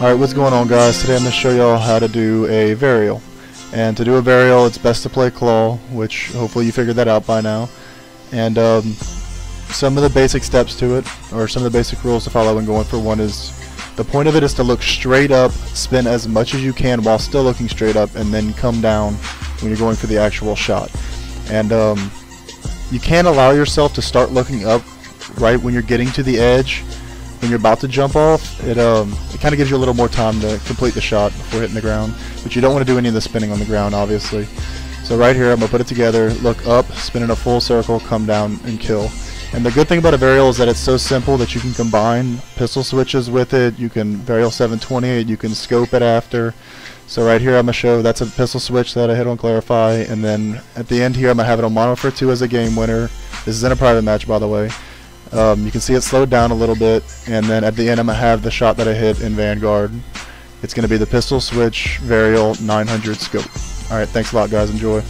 Alright, what's going on, guys? Today I'm going to show y'all how to do a varial. And to do a varial, it's best to play claw, which hopefully you figured that out by now. And some of the basic steps to it, or some of the basic rules to follow when going for one, is the point of it is to look straight up, spin as much as you can while still looking straight up, and then come down when you're going for the actual shot. And you can't allow yourself to start looking up right when you're getting to the edge. When you're about to jump off, it kind of gives you a little more time to complete the shot before hitting the ground. But you don't want to do any of the spinning on the ground, obviously. So right here, I'm going to put it together, look up, spin in a full circle, come down, and kill. And the good thing about a varial is that it's so simple that you can combine pistol switches with it. You can varial 720, you can scope it after. So right here, I'm going to show that's a pistol switch that I hit on clarify. And then at the end here, I'm going to have it on mono for 2 as a game winner. This is in a private match, by the way. You can see it slowed down a little bit, and then at the end I'm going to have the shot that I hit in Vanguard. It's going to be the pistol switch varial 900 scope. Alright, thanks a lot, guys. Enjoy.